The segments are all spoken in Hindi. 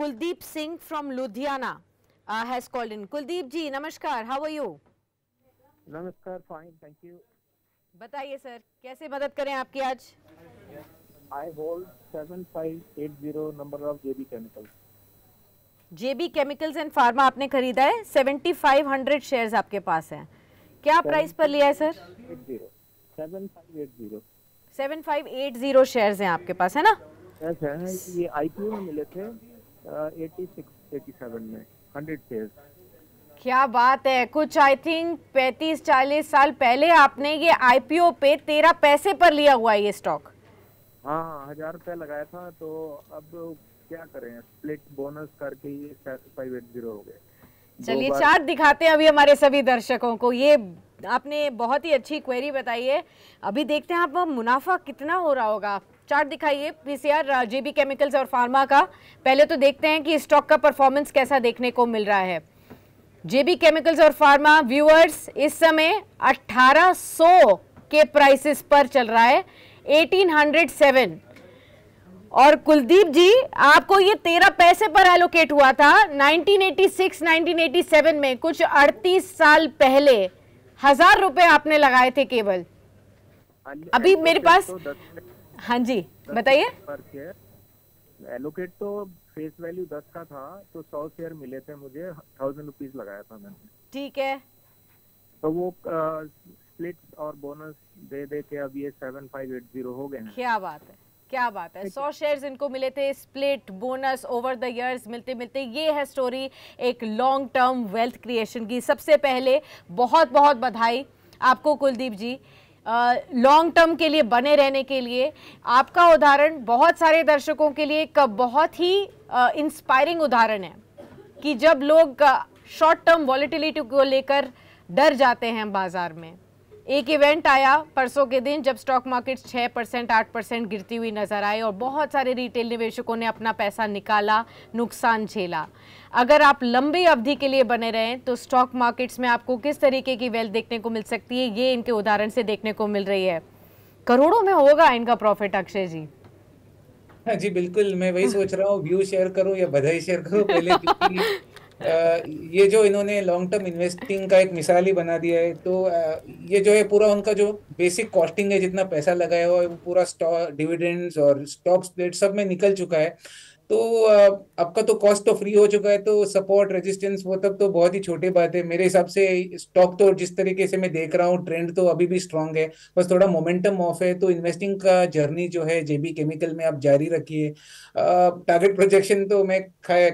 Kuldeep Singh from Ludhiana has called in. Kuldeep ji, namaskar. How are you? Namaskar, fine, thank you. बताइए सर, कैसे मदद करें आपकी आज? I hold 7580 number of JB Chemicals. JB Chemicals and Pharma आपने खरीदा है, 7500 shares आपके पास हैं. क्या प्राइस पर लिया है सर? 7580. 7580 shares हैं आपके पास, है ना? Yes, ये IPO में मिले थे 86-87 में 100 shares. क्या बात है. कुछ आई थिंक 35-40 साल पहले आपने ये आईपीओ पे 13 पैसे पर लिया हुआ ये स्टॉक. हाँ, 1000 रुपये लगाया था. तो अब क्या करें, स्प्लिट बोनस करके ये 7580 हो गए. चलिए चार्ट दिखाते हैं अभी हमारे सभी दर्शकों को. ये आपने बहुत ही अच्छी क्वेरी बताई है. अभी देखते हैं आप मुनाफा कितना हो रहा होगा. चार्ट दिखाइए पीसीआर जेबी केमिकल्स और फार्मा का. पहले तो देखते हैं कि स्टॉक का परफॉर्मेंस कैसा देखने को मिल रहा है. जेबी केमिकल्स और फार्मा व्यूअर्स इस समय 1800 के प्राइसेस पर चल रहा है, 1807. और कुलदीप जी आपको ये 13 पैसे पर एलोकेट हुआ था 1986 1987 में. कुछ 38 साल पहले 1000 रुपए आपने लगाए थे केवल. अभी मेरे पास तो हाँ जी बताइए. एलोकेट तो फेस वैल्यू 10 का था, तो 100 शेयर मिले थे मुझे, 1000 रुपीज लगाया था मैंने. ठीक है, तो वो स्प्लिट्स और बोनस दे दे के अब ये 7580 हो गए हैं. क्या बात है, क्या बात है. 100 शेयर्स इनको मिले थे, split bonus over the years मिलते मिलते. ये है स्टोरी एक लॉन्ग टर्म वेल्थ क्रिएशन की. सबसे पहले बहुत बहुत बधाई आपको कुलदीप जी, लॉन्ग टर्म के लिए बने रहने के लिए. आपका उदाहरण बहुत सारे दर्शकों के लिए एक बहुत ही इंस्पायरिंग उदाहरण है कि जब लोग शॉर्ट टर्म वॉलेटिलिटी को लेकर डर जाते हैं बाजार में. एक इवेंट आया परसों के दिन जब स्टॉक मार्केट्स 6% 8% गिरती हुई नज़र आए और बहुत सारे रिटेल निवेशकों ने अपना पैसा निकाला, नुकसान झेला. अगर आप लंबी अवधि के लिए बने रहें तो स्टॉक मार्केट्स में आपको किस तरीके की वेल्थ देखने को मिल सकती है, ये इनके उदाहरण से देखने को मिल रही है. करोड़ों में होगा इनका प्रॉफिट. अक्षय जी जी बिल्कुल, मैं वही सोच रहा हूँ. व्यू शेयर करो या बधाई शेयर करो पहले. ये जो इन्होंने लॉन्ग टर्म इन्वेस्टिंग का एक मिसाल ही बना दिया है. तो ये जो है पूरा उनका जो बेसिक कॉस्टिंग है, जितना पैसा लगाया हुआ है वो पूरा स्टॉक डिविडेंड्स और स्टॉक स्प्लिट सब में निकल चुका है. तो आपका तो कॉस्ट तो फ्री हो चुका है. तो सपोर्ट रेजिस्टेंस वो तब तो बहुत ही छोटी बात है. मेरे हिसाब से स्टॉक तो जिस तरीके से मैं देख रहा हूँ ट्रेंड तो अभी भी स्ट्रांग है, बस थोड़ा मोमेंटम ऑफ है. तो इन्वेस्टिंग का जर्नी जो है जेबी केमिकल में आप जारी रखिए. टारगेट प्रोजेक्शन तो मैं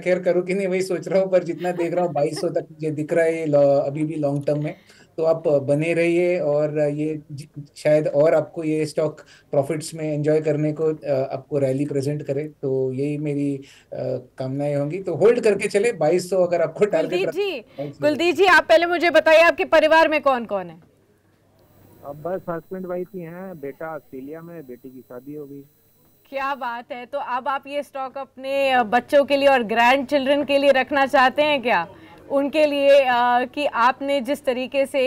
खैर करूँ कि नहीं वही सोच रहा हूँ, पर जितना देख रहा हूँ 2200 तक ये दिख रहा है अभी भी लॉन्ग टर्म में. तो आप बने रहिए और ये शायद और आपको ये स्टॉक प्रॉफिट्स में एंजॉय करने को आपको रैली प्रेजेंट करे. तो यही मेरी कामनाएं होंगी. तो होल्ड करके चले 2200 अगर आपको टारगेट. कुलदीप जी आप पहले मुझे बताइए आपके परिवार में कौन कौन है? अब बस हस्बैंड वाइफ ही हैं, बेटा ऑस्ट्रेलिया में, बेटी की शादी हो गई. क्या बात है. तो अब आप ये स्टॉक अपने बच्चों के लिए और ग्रैंड चिल्ड्रन के लिए रखना चाहते हैं क्या उनके लिए, कि आपने जिस तरीके से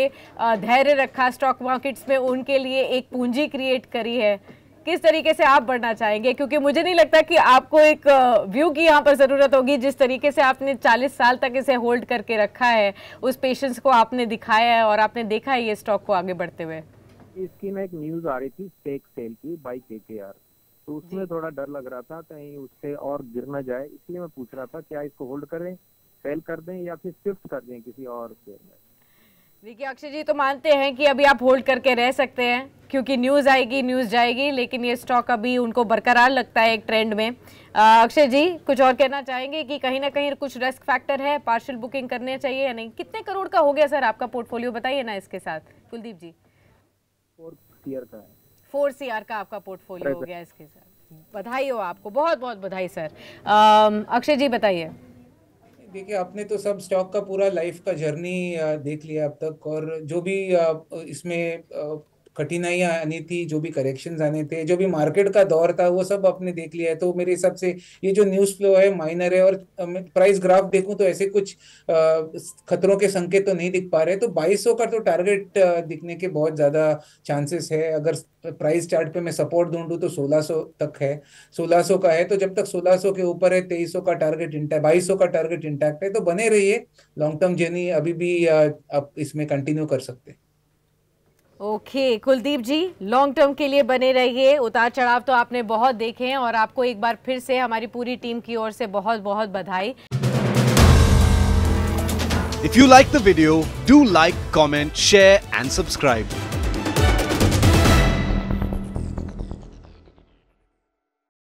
धैर्य रखा स्टॉक मार्केट्स में, उनके लिए एक पूंजी क्रिएट करी है, किस तरीके से आप बढ़ना चाहेंगे? क्योंकि मुझे नहीं लगता कि आपको एक व्यू की यहाँ पर ज़रूरत होगी. जिस तरीके से आपने 40 साल तक इसे होल्ड करके रखा है, उस पेशेंस को आपने दिखाया है और आपने देखा है ये स्टॉक को आगे बढ़ते हुए. इसकी ना एक न्यूज़ आ रही थी स्टेक सेल की बाई KKR, तो उसमें थोड़ा डर लग रहा था कहीं उससे और गिर ना जाए, इसलिए मैं पूछ रहा था क्या इसको होल्ड करें, सेल कर दें या फिर शिफ्ट कर दें किसी और शेयर में? देखिए अक्षय जी तो मानते हैं कि अभी आप होल्ड करके रह सकते हैं क्योंकि न्यूज़ आएगी न्यूज़ जाएगी, लेकिन ये स्टॉक अभी उनको बरकरार लगता है एक ट्रेंड में. अक्षय जी कुछ और कहना चाहेंगे कि कहीं ना कहीं कुछ रिस्क फैक्टर है, पार्शियल बुकिंग करने चाहिए या नहीं? कितने करोड़ का हो गया सर आपका पोर्टफोलियो बताइए ना इसके साथ. कुलदीप जी 4 CR का है, 4 CR का आपका पोर्टफोलियो हो गया इसके साथ. बधाई हो आपको, बहुत बहुत बधाई सर. अक्षय जी बताइए. देखिए आपने तो सब स्टॉक का पूरा लाइफ का जर्नी देख लिया अब तक, और जो भी इसमें कठिनाइयाँ आनी थी, जो भी करेक्शंस आने थे, जो भी मार्केट का दौर था, वो सब आपने देख लिया है। तो मेरे हिसाब से ये जो न्यूज़ फ्लो है माइनर है, और प्राइस ग्राफ देखूं तो ऐसे कुछ खतरों के संकेत तो नहीं दिख पा रहे। तो 2200 का तो टारगेट दिखने के बहुत ज़्यादा चांसेस है। अगर प्राइस चार्ट पे मैं सपोर्ट ढूंढूं तो 1600 तक है, 1600 का है। तो जब तक 1600 के ऊपर है, 2300 का टारगेट इंटैक्ट, 2200 का टारगेट इंटैक्ट है। तो बने रहिए, लॉन्ग टर्म जर्नी अभी भी आप इसमें कंटिन्यू कर सकते हैं। Okay Kuldeep ji, long term के लिए बने रहिए। उतार चढ़ाव तो आपने बहुत देखे हैं और आपको एक बार फिर से हमारी पूरी टीम की ओर से बहुत बहुत बधाई। If you like the video, do like, comment, share and subscribe.